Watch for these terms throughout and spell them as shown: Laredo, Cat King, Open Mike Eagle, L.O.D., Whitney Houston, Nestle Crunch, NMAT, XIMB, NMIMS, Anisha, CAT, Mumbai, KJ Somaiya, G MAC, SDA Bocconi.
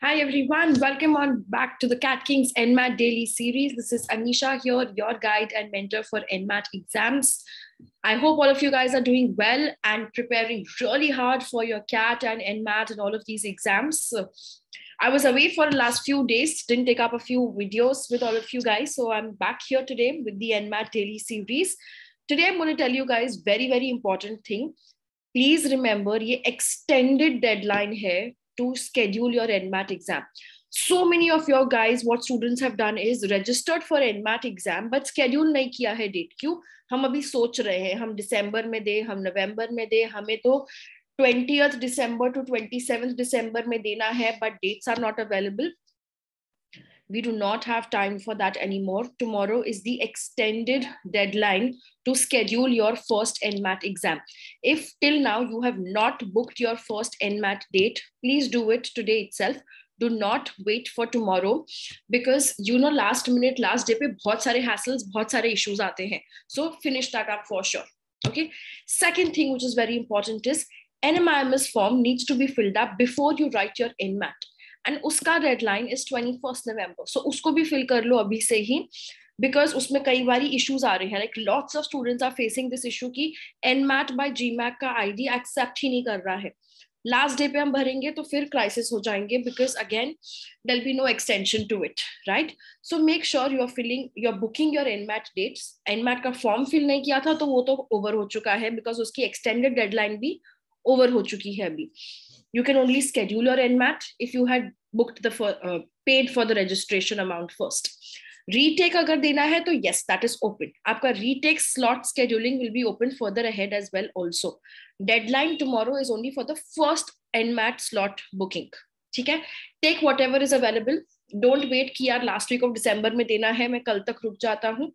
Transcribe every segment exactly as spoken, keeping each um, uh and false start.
Hi everyone, welcome on back to the Cat King's N MAT Daily Series. This is Anisha here, your guide and mentor for N MAT exams. I hope all of you guys are doing well and preparing really hard for your CAT and N MAT and all of these exams. So I was away for the last few days, didn't take up a few videos with all of you guys. So I'm back here today with the N MAT Daily Series. Today I'm going to tell you guys very, very important thing. Please remember, ye extended deadline hai to schedule your N MAT exam. So many of your guys, what students have done is registered for N MAT exam, but schedule nahi kiya hai date. Kyun? हम अभी सोच रहे हैं, हम December में दे, हम November में दे, हमें तो twentieth December to twenty-seventh December में देना है, but dates are not available. We do not have time for that anymore. Tomorrow is the extended deadline to schedule your first N MAT exam. If till now you have not booked your first N MAT date, please do it today itself. Do not wait for tomorrow because you know last minute, last day pe bahut sare hassles, bahut sare issues aate hain. So finish that up for sure. Okay. Second thing which is very important is N M I M S form needs to be filled up before you write your N MAT. And uska deadline is twenty-first November. So usko bhi fill kar lo abhi se hi because usme kai bari issues aa rahe hain. Like lots of students are facing this issue ki N MAT by G MAC ka I D accept hi nahi kar raha hai. Last day pe hum bharenge to fir crisis ho jayenge because again there'll be no extension to it, right? So make sure you are filling, you are booking your N MAT dates. N MAT ka form fill nahi kiya tha to wo to over ho chuka hai because uski extended deadline bhi over ho chuki hai abhi. You can only schedule your N MAT if you had booked the for, uh, paid for the registration amount first. Retake agar dena hai, to yes, that is open. Aapka retake slot scheduling will be open further ahead as well also. Deadline tomorrow is only for the first N MAT slot booking. Theek hai? Take whatever is available. Don't wait ki yaar last week of December mein dena hai, main kal tak ruk jata hu.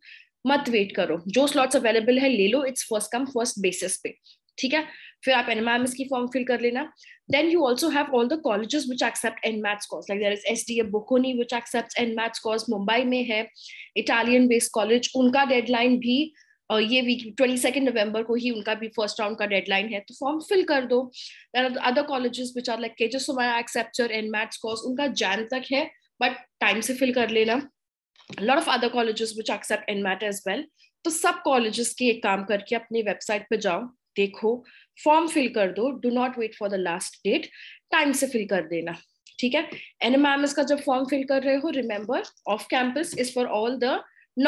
Mat wait karo. Jo slots available hai, le lo. It's first come first basis pe. ठीक है, फिर आप N M I M S की form fill कर लेना. Then you also have all the colleges which accept N MAT scores. Like there is S D A Bocconi which accepts N MAT scores. Mumbai में है, Italian based college. उनका deadline भी और ये week twenty-second November को ही उनका भी first round का deadline है. तो form fill कर दो. There are other colleges which are like K J Somaiya accepts your N MAT scores. उनका Jan तक है, but time से fill कर लेना. A lot of other colleges which accept N MAT as well. तो सब colleges के एक काम करके अपनी website पे जाओ. Dekho, form fill kar do, do not wait for the last date, time se fill kar dena, theek hai? N M I M S ka jab form fill kar rahe ho, remember, off campus is for all the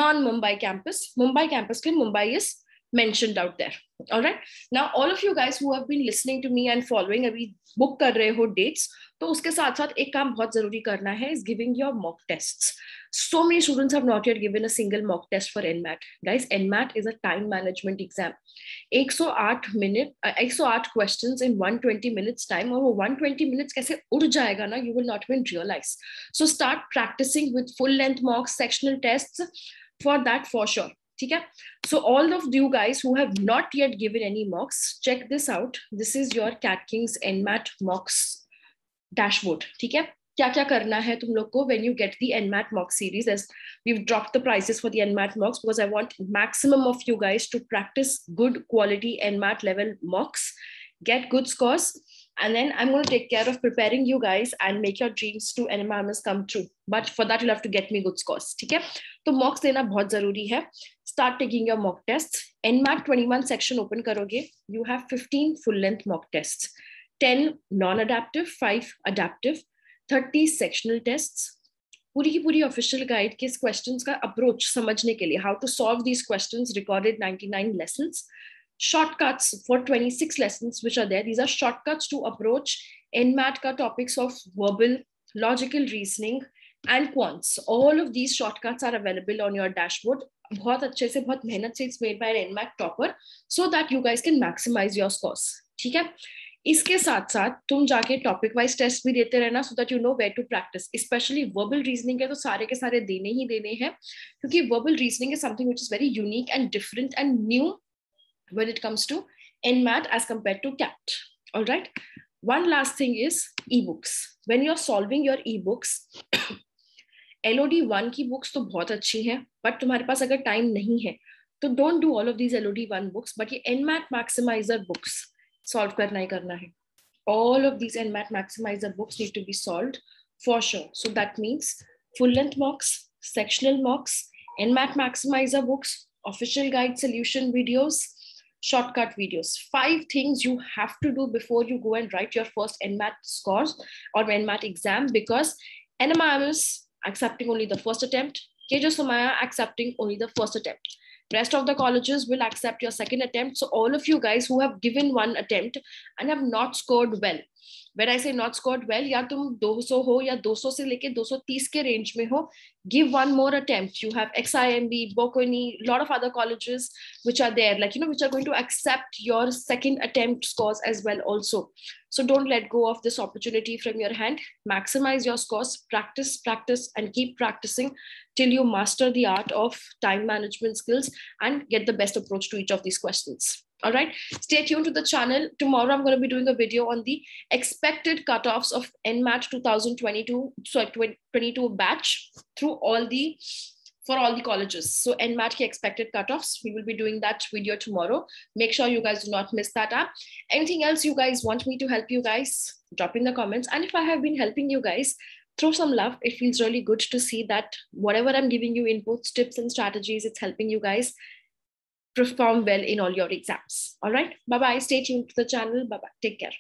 non-Mumbai campus, Mumbai campus ke Mumbai is mentioned out there, all right? Now, all of you guys who have been listening to me and following, abhi book kar rahe ho dates, to uske saath saath ek kaam bahut zaruri karna hai, is giving your mock tests. So many students have not yet given a single mock test for N MAT. Guys, N MAT is a time management exam. one hundred eight minute, uh, one hundred eight questions in one hundred twenty minutes time. Aur wo one hundred twenty minutes kaise ud jayega na, you will not even realize. So start practicing with full length mocks, sectional tests for that for sure. Okay? So all of you guys who have not yet given any mocks, check this out. This is your Cat King's N MAT mocks dashboard. Okay? Kya kya karna hai tum log ko when you get the N MAT mock series, as we've dropped the prices for the N MAT mocks because I want maximum of you guys to practice good quality N MAT level mocks, get good scores, and then I'm going to take care of preparing you guys and make your dreams to N M I M S come true. But for that, you'll have to get me good scores. Okay? So mocks lena bahut zaruri hai. Start taking your mock tests. N MAT twenty-one section open karoge. You have fifteen full length mock tests, ten non-adaptive, five adaptive, thirty sectional tests. पूरी की पूरी official guide के इस questions का approach समझने के लिए, how to solve these questions, recorded ninety-nine lessons, shortcuts for twenty-six lessons which are there. These are shortcuts to approach N MAT का topics of verbal, logical reasoning and quants. All of these shortcuts are available on your dashboard. बहुत अच्छे से, बहुत मेहनत से it's made by an N MAT topper so that you guys can maximize your scores. ठीक है? इसके साथ साथ तुम जाके टॉपिक वाइज टेस्ट भी देते रहना so that you know where to practice. Especially verbal reasoning है तो सारे के सारे देने ही देने हैं क्योंकि verbal reasoning is something which is very unique and different and new when it comes to N MAT as compared to CAT. All right. One last thing is ebooks. When you're solving your ebooks, L O D one की books तो बहुत अच्छी हैं, but तुम्हारे पास अगर time नहीं है, तो don't do all of these L O D one books, but ये N MAT maximizer books solve karna hi karna hai. All of these N MAT maximizer books need to be solved for sure. So that means full length mocks, sectional mocks, N MAT maximizer books, official guide solution videos, shortcut videos. Five things you have to do before you go and write your first N MAT scores or N MAT exam, because N M I M S accepting only the first attempt, K J Somaiya accepting only the first attempt. Rest of the colleges will accept your second attempt. So all of you guys who have given one attempt and have not scored well, when I say not scored well, ya tum two hundred ho ya two hundred se leke two thirty ke range mein ho, give one more attempt. You have X I M B, Bocconi, lot of other colleges which are there, like, you know, which are going to accept your second attempt scores as well also. So don't let go of this opportunity from your hand. Maximize your scores, practice, practice, and keep practicing till you master the art of time management skills and get the best approach to each of these questions. All right, stay tuned to the channel. Tomorrow I'm going to be doing a video on the expected cutoffs of N MAT twenty twenty-two, so twenty twenty-two batch through all the, for all the colleges. So N MAT ki expected cutoffs, we will be doing that video tomorrow. Make sure you guys do not miss that up. Anything else you guys want me to help you guys, drop in the comments. And if I have been helping you guys, throw some love. It feels really good to see that whatever I'm giving you inputs, tips and strategies, it's helping you guys perform well in all your exams. All right. Bye-bye. Stay tuned to the channel. Bye-bye. Take care.